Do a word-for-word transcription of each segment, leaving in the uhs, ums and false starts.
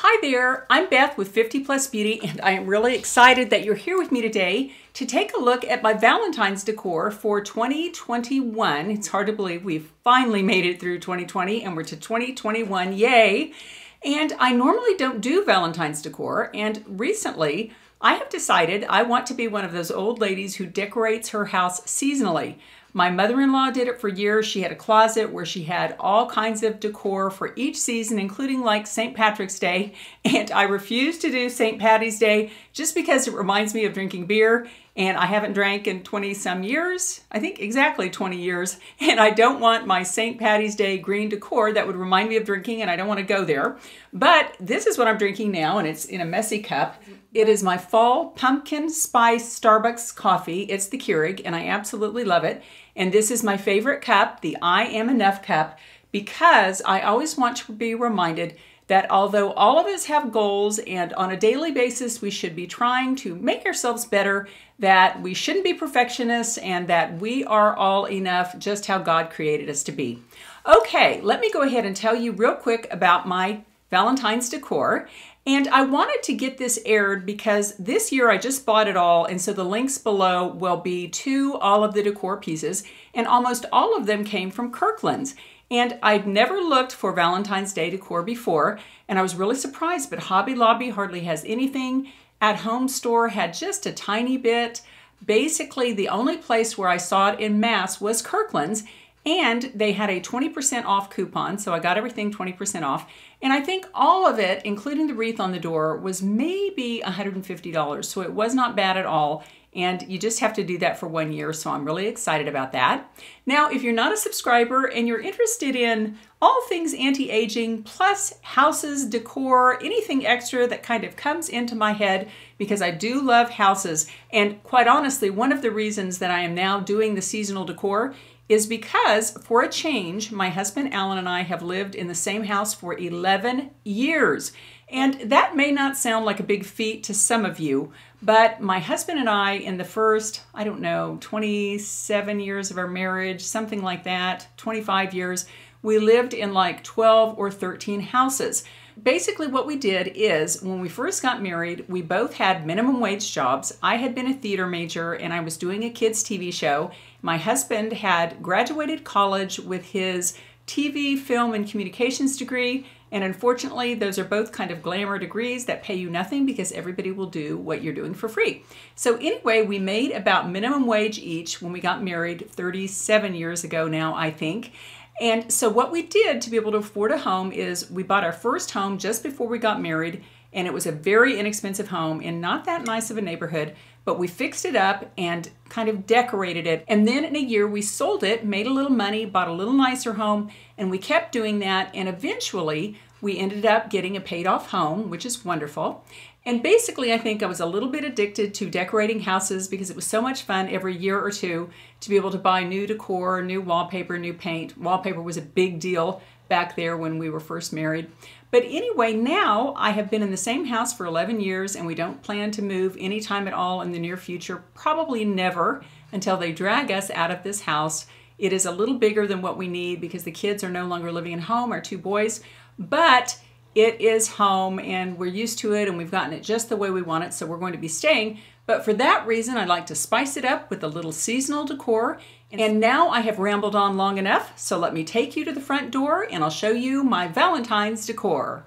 Hi there, I'm Beth with fifty plus beauty, and I am really excited that you're here with me today to take a look at my Valentine's decor for twenty twenty-one. It's hard to believe we've finally made it through twenty twenty and we're to twenty twenty-one, yay! And I normally don't do Valentine's decor, and recently I have decided I want to be one of those old ladies who decorates her house seasonally. My mother-in-law did it for years. She had a closet where she had all kinds of decor for each season, including like Saint Patrick's Day. And I refuse to do Saint Patty's Day just because it reminds me of drinking beer. And I haven't drank in twenty some years, I think exactly twenty years. And I don't want my Saint Patty's Day green decor that would remind me of drinking, and I don't want to go there. But this is what I'm drinking now, and it's in a messy cup. It is my fall pumpkin spice Starbucks coffee. It's the Keurig, and I absolutely love it. And this is my favorite cup, the I Am Enough cup, because I always want to be reminded that although all of us have goals and on a daily basis we should be trying to make ourselves better, that we shouldn't be perfectionists and that we are all enough just how God created us to be. Okay, let me go ahead and tell you real quick about my Valentine's decor. And I wanted to get this aired because this year I just bought it all, and so the links below will be to all of the decor pieces, and almost all of them came from Kirkland's. And I'd never looked for Valentine's Day decor before, and I was really surprised, but Hobby Lobby hardly has anything. At Home Store had just a tiny bit. Basically, the only place where I saw it in mass was Kirkland's, and they had a twenty percent off coupon, so I got everything twenty percent off. And I think all of it, including the wreath on the door, was maybe one hundred fifty dollars, so it was not bad at all. And you just have to do that for one year, so I'm really excited about that. Now, if you're not a subscriber and you're interested in all things anti-aging, plus houses, decor, anything extra that kind of comes into my head, because I do love houses, and quite honestly, one of the reasons that I am now doing the seasonal decor is because, for a change, my husband Alan and I have lived in the same house for eleven years. And that may not sound like a big feat to some of you, but my husband and I, in the first, I don't know, twenty-seven years of our marriage, something like that, twenty-five years, we lived in like twelve or thirteen houses. Basically what we did is, when we first got married, we both had minimum wage jobs. I had been a theater major and I was doing a kids' T V show. My husband had graduated college with his T V, film, and communications degree. And unfortunately, those are both kind of glamour degrees that pay you nothing because everybody will do what you're doing for free. So anyway, we made about minimum wage each when we got married thirty-seven years ago now, I think. And so what we did to be able to afford a home is we bought our first home just before we got married, and it was a very inexpensive home in not that nice of a neighborhood, but we fixed it up and kind of decorated it. And then in a year we sold it, made a little money, bought a little nicer home, and we kept doing that. And eventually we ended up getting a paid off home, which is wonderful. And basically, I think I was a little bit addicted to decorating houses because it was so much fun every year or two to be able to buy new decor, new wallpaper, new paint. Wallpaper was a big deal back there when we were first married. But anyway, now I have been in the same house for eleven years, and we don't plan to move anytime at all in the near future, probably never, until they drag us out of this house. It is a little bigger than what we need because the kids are no longer living at home, our two boys, but it is home and we're used to it and we've gotten it just the way we want it, so we're going to be staying. But for that reason, I'd like to spice it up with a little seasonal decor. And now I have rambled on long enough, so let me take you to the front door and I'll show you my Valentine's decor.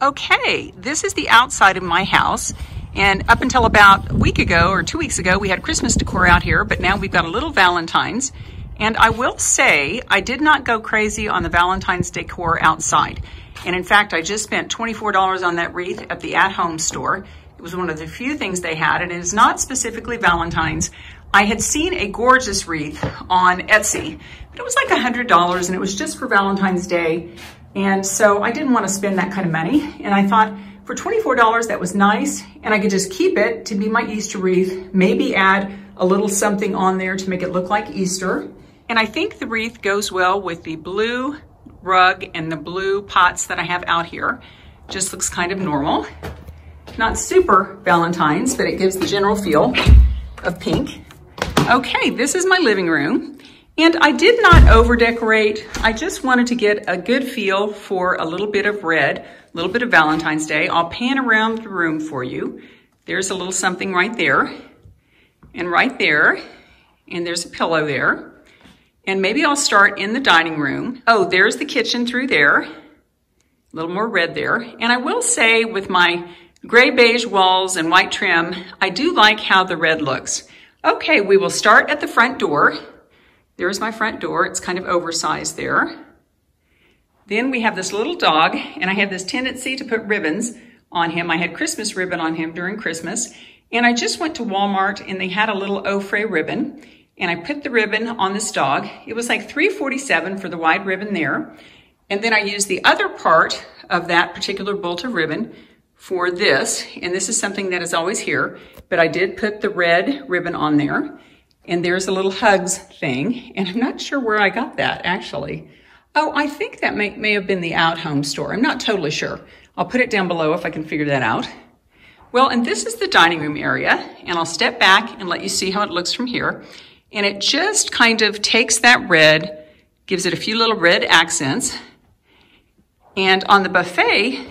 Okay, this is the outside of my house. And up until about a week ago or two weeks ago, we had Christmas decor out here, but now we've got a little Valentine's. And I will say, I did not go crazy on the Valentine's decor outside. And in fact, I just spent twenty-four dollars on that wreath at the At Home Store. It was one of the few things they had, and it is not specifically Valentine's. I had seen a gorgeous wreath on Etsy, but it was like one hundred dollars, and it was just for Valentine's Day. And so I didn't want to spend that kind of money. And I thought, for twenty-four dollars, that was nice, and I could just keep it to be my Easter wreath, maybe add a little something on there to make it look like Easter. And I think the wreath goes well with the blue rug and the blue pots that I have out here. Just looks kind of normal. Not super Valentine's, but it gives the general feel of pink. Okay, this is my living room. And I did not over decorate. I just wanted to get a good feel for a little bit of red, a little bit of Valentine's Day. I'll pan around the room for you. There's a little something right there and right there. And there's a pillow there. And maybe I'll start in the dining room. Oh, there's the kitchen through there. A little more red there. And I will say, with my gray beige walls and white trim, I do like how the red looks. Okay, we will start at the front door. There's my front door. It's kind of oversized there. Then we have this little dog, and I have this tendency to put ribbons on him. I had Christmas ribbon on him during Christmas. And I just went to Walmart, and they had a little Offray ribbon. And I put the ribbon on this dog. It was like three forty-seven for the wide ribbon there. And then I used the other part of that particular bolt of ribbon for this, and this is something that is always here, but I did put the red ribbon on there. And there's a little hugs thing, and I'm not sure where I got that actually. Oh, I think that may, may have been the At Home Store. I'm not totally sure. I'll put it down below if I can figure that out. Well, and this is the dining room area, and I'll step back and let you see how it looks from here. And it just kind of takes that red, gives it a few little red accents. And on the buffet,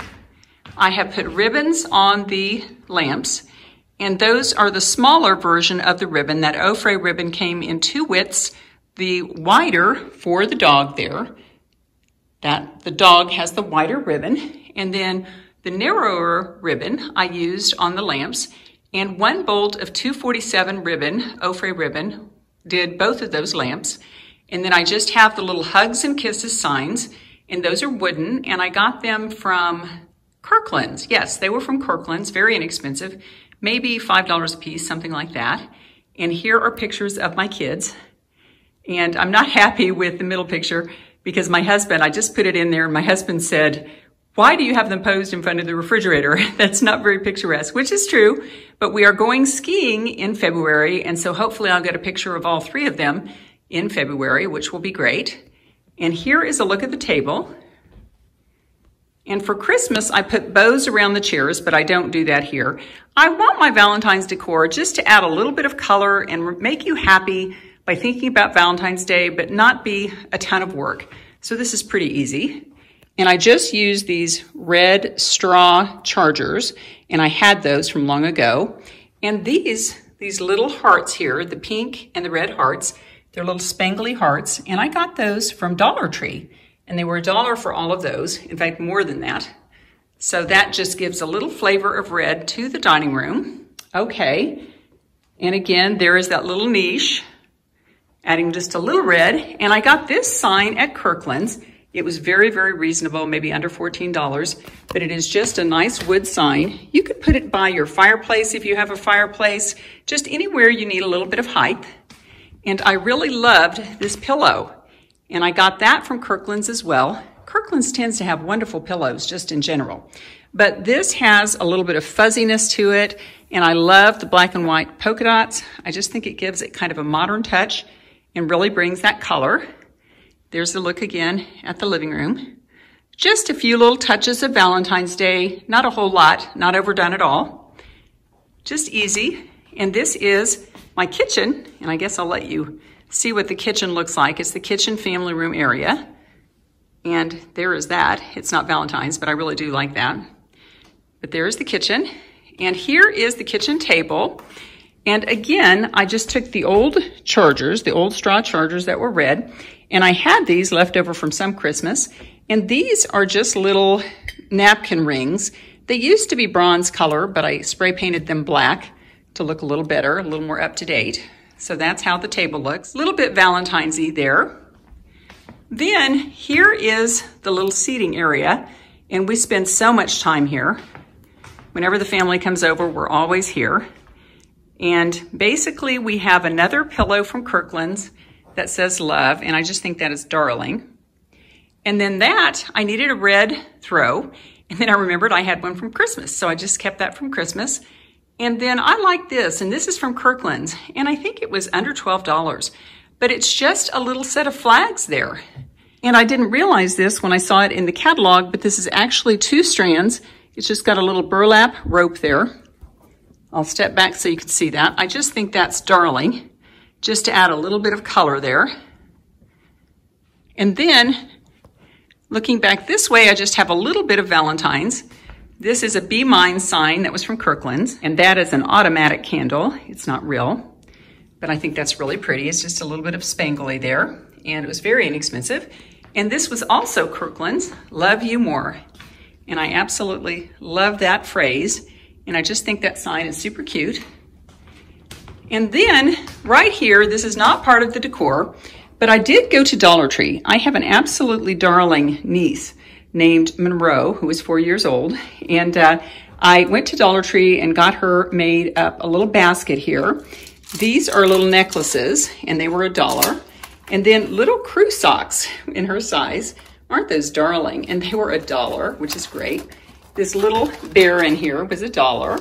I have put ribbons on the lamps, and those are the smaller version of the ribbon. That Offray ribbon came in two widths, the wider for the dog there. That the dog has the wider ribbon, and then the narrower ribbon I used on the lamps, and one bolt of two forty-seven ribbon, Offray ribbon, did both of those lamps. And then I just have the little hugs and kisses signs. And those are wooden, and I got them from Kirkland's. Yes, they were from Kirkland's, very inexpensive, maybe five dollars a piece, something like that. And here are pictures of my kids. And I'm not happy with the middle picture because my husband, I just put it in there, and my husband said, "Why do you have them posed in front of the refrigerator? That's not very picturesque," which is true, but we are going skiing in February, and so hopefully I'll get a picture of all three of them in February, which will be great. And here is a look at the table. And for Christmas, I put bows around the chairs, but I don't do that here. I want my Valentine's decor just to add a little bit of color and make you happy by thinking about Valentine's Day, but not be a ton of work. So this is pretty easy. And I just used these red straw chargers, and I had those from long ago. And these, these little hearts here, the pink and the red hearts, they're little spangly hearts, and I got those from Dollar Tree, and they were a dollar for all of those, in fact, more than that. So that just gives a little flavor of red to the dining room. Okay, and again, there is that little niche, adding just a little red, and I got this sign at Kirkland's. It was very, very reasonable, maybe under fourteen dollars, but it is just a nice wood sign. You could put it by your fireplace if you have a fireplace, just anywhere you need a little bit of height. And I really loved this pillow, and I got that from Kirkland's as well. Kirkland's tends to have wonderful pillows just in general, but this has a little bit of fuzziness to it, and I love the black and white polka dots. I just think it gives it kind of a modern touch and really brings that color. There's a look again at the living room. Just a few little touches of Valentine's Day, not a whole lot, not overdone at all, just easy. And this is my kitchen, and I guess I'll let you see what the kitchen looks like. It's the kitchen family room area, and there is that. It's not Valentine's, but I really do like that. But there is the kitchen, and here is the kitchen table. And again, I just took the old chargers, the old straw chargers that were red, and I had these left over from some Christmas, and these are just little napkin rings. They used to be bronze color, but I spray painted them black to look a little better, a little more up to date. So that's how the table looks. A little bit Valentine's-y there. Then here is the little seating area, and we spend so much time here. Whenever the family comes over, we're always here. And basically we have another pillow from Kirkland's that says love, and I just think that is darling. And then that, I needed a red throw, and then I remembered I had one from Christmas, so I just kept that from Christmas. And then I like this, and this is from Kirkland's, and I think it was under twelve dollars, but it's just a little set of flags there. And I didn't realize this when I saw it in the catalog, but this is actually two strands. It's just got a little burlap rope there. I'll step back so you can see that. I just think that's darling, just to add a little bit of color there. And then looking back this way, I just have a little bit of Valentine's. This is a Be Mine sign that was from Kirkland's, and that is an automatic candle. It's not real, but I think that's really pretty. It's just a little bit of spangle there, and it was very inexpensive. And this was also Kirkland's, Love You More. And I absolutely love that phrase. And I just think that sign is super cute. And then right here, this is not part of the decor, but I did go to Dollar Tree. I have an absolutely darling niece named Monroe, who is four years old. And uh, I went to Dollar Tree and got her made up a little basket here. These are little necklaces, and they were a dollar. And then little crew socks in her size. Aren't those darling? And they were a dollar, which is great. This little bear in here was a dollar.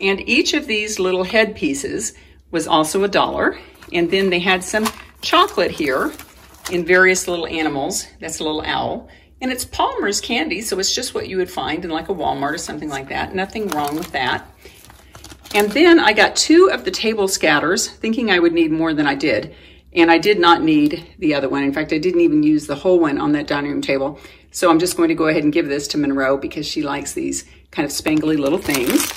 And each of these little headpieces was also a dollar. And then they had some chocolate here in various little animals. That's a little owl. And it's Palmer's candy, so it's just what you would find in like a Walmart or something like that. Nothing wrong with that. And then I got two of the table scatters, thinking I would need more than I did. And I did not need the other one. In fact, I didn't even use the whole one on that dining room table. So I'm just going to go ahead and give this to Monroe because she likes these kind of spangly little things.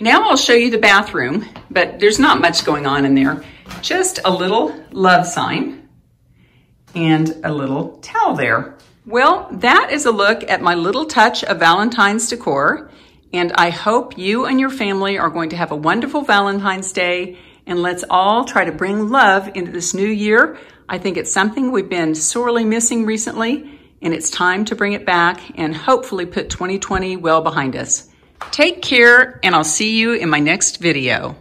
Now I'll show you the bathroom, but there's not much going on in there. Just a little love sign and a little towel there. Well, that is a look at my little touch of Valentine's decor. And I hope you and your family are going to have a wonderful Valentine's Day. And let's all try to bring love into this new year. I think it's something we've been sorely missing recently, and it's time to bring it back and hopefully put twenty twenty well behind us. Take care, and I'll see you in my next video.